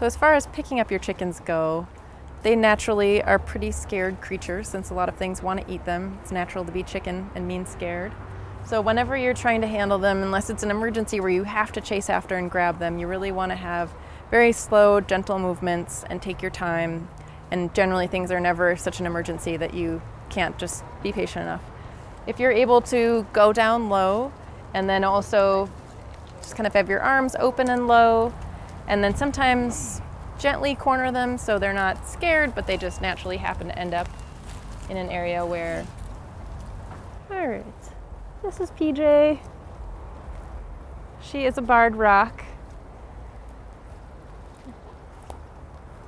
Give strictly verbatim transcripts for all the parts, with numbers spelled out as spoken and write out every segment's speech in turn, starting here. So as far as picking up your chickens go, they naturally are pretty scared creatures since a lot of things want to eat them. It's natural to be chicken and mean scared. So whenever you're trying to handle them, unless it's an emergency where you have to chase after and grab them, you really want to have very slow, gentle movements and take your time. And generally things are never such an emergency that you can't just be patient enough. If you're able to go down low and then also just kind of have your arms open and low, and then sometimes gently corner them so they're not scared, but they just naturally happen to end up in an area where... All right, this is P J. She is a barred rock.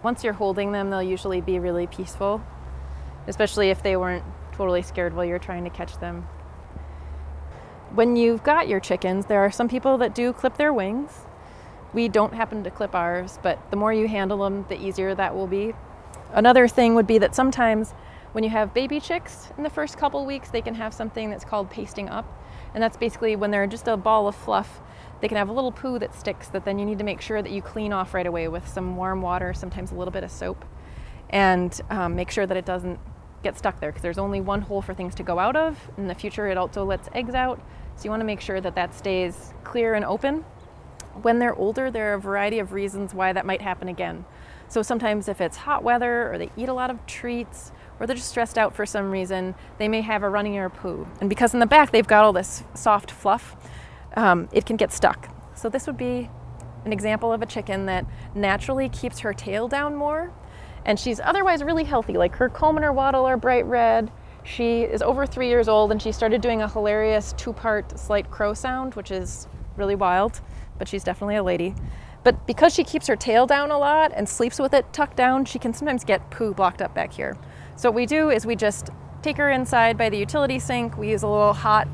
Once you're holding them, they'll usually be really peaceful, especially if they weren't totally scared while you're trying to catch them. When you've got your chickens, there are some people that do clip their wings. We don't happen to clip ours, but the more you handle them, the easier that will be. Another thing would be that sometimes when you have baby chicks in the first couple weeks, they can have something that's called pasting up. And that's basically when they're just a ball of fluff, they can have a little poo that sticks that then you need to make sure that you clean off right away with some warm water, sometimes a little bit of soap, and um, make sure that it doesn't get stuck there because there's only one hole for things to go out of. In the future, it also lets eggs out. So you want to make sure that that stays clear and open. When they're older, there are a variety of reasons why that might happen again. So sometimes if it's hot weather or they eat a lot of treats or they're just stressed out for some reason, they may have a runny or a poo. And because in the back they've got all this soft fluff, um, it can get stuck. So this would be an example of a chicken that naturally keeps her tail down more, and she's otherwise really healthy. Like her comb and her wattle are bright red. She is over three years old and she started doing a hilarious two-part slight crow sound, which is really wild, but she's definitely a lady. But because she keeps her tail down a lot and sleeps with it tucked down, she can sometimes get poo blocked up back here. So what we do is we just take her inside by the utility sink. We use a little hot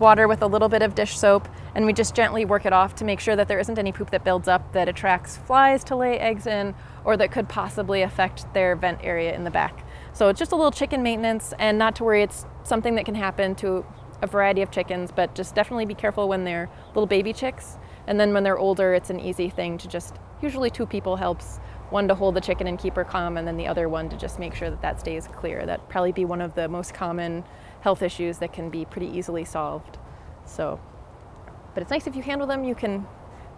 water with a little bit of dish soap, and we just gently work it off to make sure that there isn't any poop that builds up that attracts flies to lay eggs in or that could possibly affect their vent area in the back. So it's just a little chicken maintenance, and not to worry, it's something that can happen to a variety of chickens, but just definitely be careful when they're little baby chicks. And then when they're older, it's an easy thing to just, usually two people helps, one to hold the chicken and keep her calm, and then the other one to just make sure that that stays clear. That'd probably be one of the most common health issues that can be pretty easily solved. So, but it's nice if you handle them, you can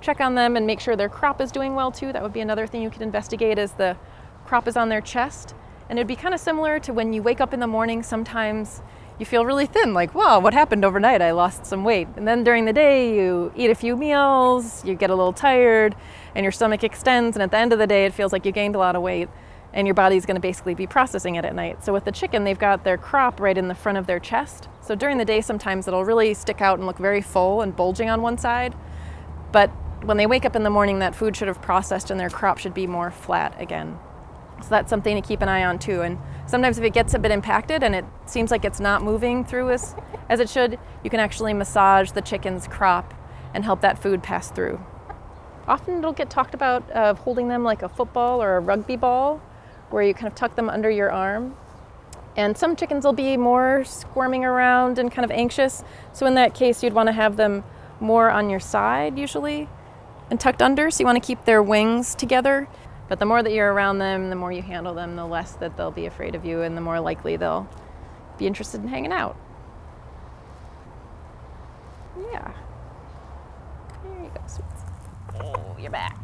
check on them and make sure their crop is doing well too. That would be another thing you could investigate, is the crop is on their chest. And it'd be kind of similar to when you wake up in the morning, sometimes you feel really thin, like, wow, what happened overnight? I lost some weight. And then during the day, you eat a few meals, you get a little tired, and your stomach extends, and at the end of the day, it feels like you gained a lot of weight, and your body's gonna basically be processing it at night. So with the chicken, they've got their crop right in the front of their chest. So during the day, sometimes it'll really stick out and look very full and bulging on one side. But when they wake up in the morning, that food should have processed and their crop should be more flat again. So that's something to keep an eye on too. And sometimes if it gets a bit impacted and it seems like it's not moving through as, as it should, you can actually massage the chicken's crop and help that food pass through. Often it'll get talked about of holding them like a football or a rugby ball, where you kind of tuck them under your arm. And some chickens will be more squirming around and kind of anxious. So in that case, you'd want to have them more on your side usually and tucked under. So you want to keep their wings together. But the more that you're around them, the more you handle them, the less that they'll be afraid of you and the more likely they'll be interested in hanging out. Yeah. There you go, sweets. Oh, you're back.